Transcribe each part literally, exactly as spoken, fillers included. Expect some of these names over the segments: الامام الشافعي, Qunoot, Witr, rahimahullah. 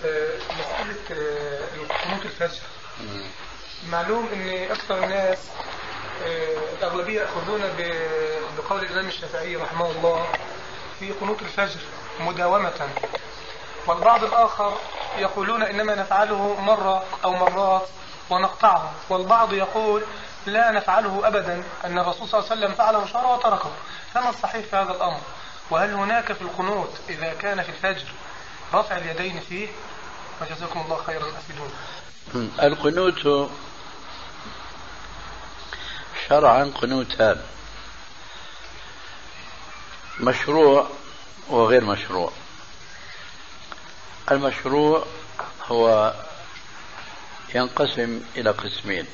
مسألة قنوت الفجر معلوم ان اكثر الناس الاغلبية يأخذون بقول الامام الشافعي رحمه الله في قنوت الفجر مداومة، والبعض الاخر يقولون انما نفعله مرة او مرات ونقطعه، والبعض يقول لا نفعله ابدا ان الرسول صلى الله عليه وسلم فعله شهر وتركه. فما الصحيح في هذا الامر؟ وهل هناك في القنوت اذا كان في الفجر رفع اليدين فيه؟ وجزاكم الله خيرا أفيدونا. القنوت شرعا قنوتان، مشروع وغير مشروع. المشروع هو ينقسم إلى قسمين،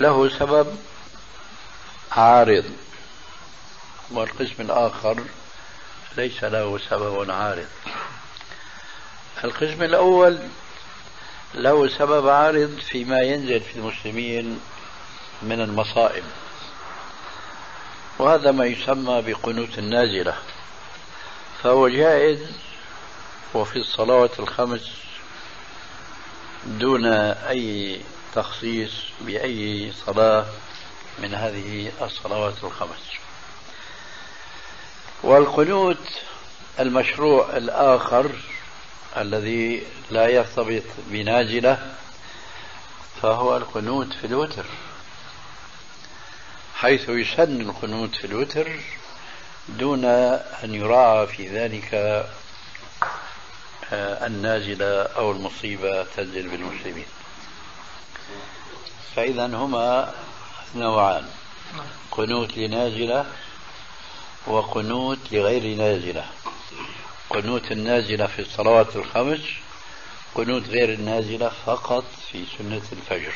له سبب عارض والقسم الآخر ليس له سبب عارض. القسم الأول له سبب عارض فيما ينزل في المسلمين من المصائب، وهذا ما يسمى بقنوت النازلة، فهو جائز وفي الصلوات الخمس دون أي تخصيص بأي صلاة من هذه الصلوات الخمس. والقنوت المشروع الآخر الذي لا يرتبط بنازلة فهو القنوت في الوتر، حيث يسن القنوت في الوتر دون أن يراعى في ذلك النازلة أو المصيبة تنزل بالمسلمين. فإذا هما نوعان، قنوت لنازلة وقنوت لغير نازلة. قنوت النازلة في الصلوات الخمس، قنوت غير النازلة فقط في سنة الفجر.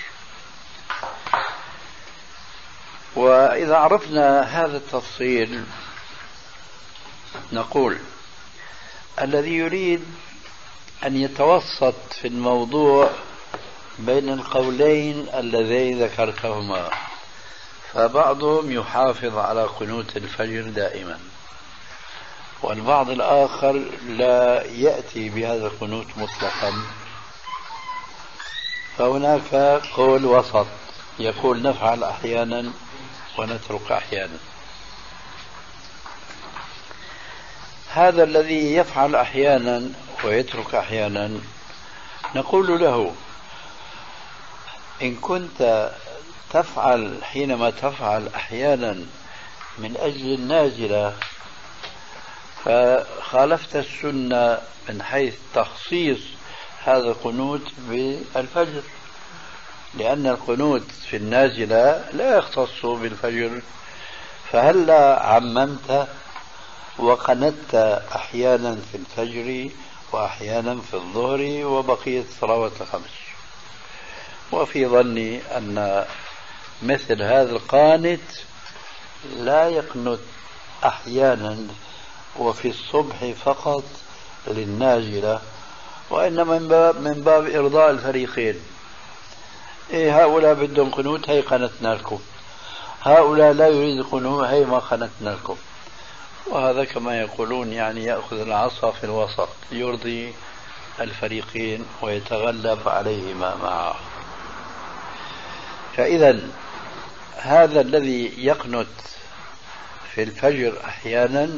وإذا عرفنا هذا التفصيل نقول الذي يريد أن يتوسط في الموضوع بين القولين اللذين ذكرتهما فبعضهم يحافظ على قنوت الفجر دائما، والبعض الآخر لا يأتي بهذا القنوت مطلقا، فهناك قول وسط يقول نفعل أحيانا ونترك أحيانا. هذا الذي يفعل أحيانا ويترك أحيانا نقول له إن كنت تفعل حينما تفعل أحيانا من أجل النازلة فخالفت السنة من حيث تخصيص هذا القنوت بالفجر، لأن القنوت في النازلة لا يختص بالفجر، فهلا عممت وقنت أحيانا في الفجر وأحيانا في الظهر وبقية صلوات الخمس. وفي ظني أن مثل هذا القانت لا يقنت أحيانا وفي الصبح فقط للنازلة، وإنما من باب, من باب إرضاء الفريقين، إيه هؤلاء بدهم قنوت هي قنتنا لكم، هؤلاء لا يريد قنوت هي ما قنتنا لكم. وهذا كما يقولون يعني يأخذ العصا في الوسط يرضي الفريقين ويتغلب عليهما معه. فإذا هذا الذي يقنت في الفجر أحيانا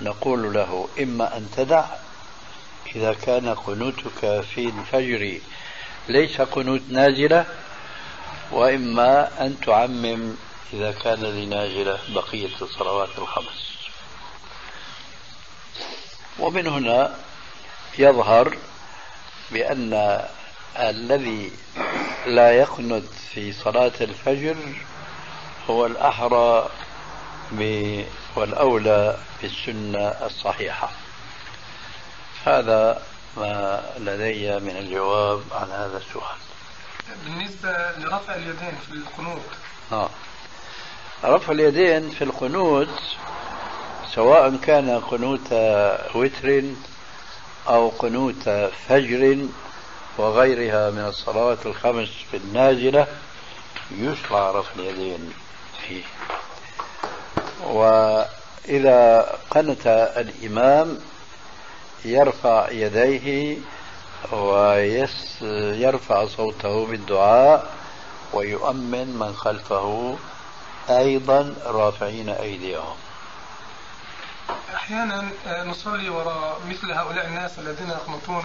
نقول له إما أن تدع إذا كان قنوتك في الفجر ليس قنوت نازلة، وإما أن تعمم إذا كان لنازلة بقية الصلوات الخمس. ومن هنا يظهر بأن الذي لا يقنت في صلاة الفجر هو الأحرى والأولى بالسنة الصحيحة. هذا ما لدي من الجواب عن هذا السؤال. بالنسبة لرفع اليدين في القنوت، آه. رفع اليدين في القنوت سواء كان قنوت وتر أو قنوت فجر وغيرها من الصلوات الخمس في النازلة يشرع رفع اليدين فيه. وإذا قنت الإمام يرفع يديه ويرفع صوته بالدعاء ويؤمن من خلفه أيضا رافعين أيديهم. أحيانا نصلي وراء مثل هؤلاء الناس الذين يقنطون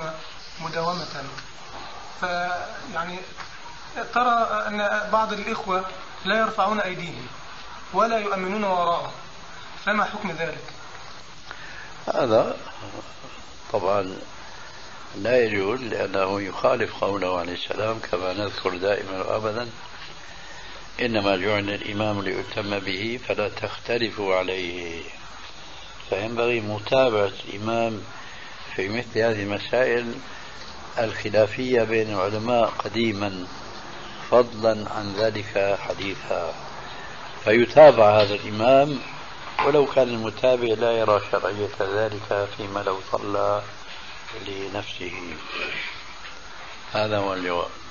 مداومة، فيعني ترى أن بعض الإخوة لا يرفعون أيديهم ولا يؤمنون وراءهم، فما حكم ذلك؟ هذا طبعا لا يجوز، لأنه يخالف قوله عليه السلام كما نذكر دائما وأبدا: إنما جعل الإمام ليؤتم به فلا تختلفوا عليه. فينبغي متابعة الإمام في مثل هذه المسائل الخلافية بين العلماء قديما، فضلا عن ذلك حديثا، فيتابع هذا الإمام ولو كان المتابع لا يرى شرعية ذلك فيما لو صلى لنفسه. هذا هو اللواء.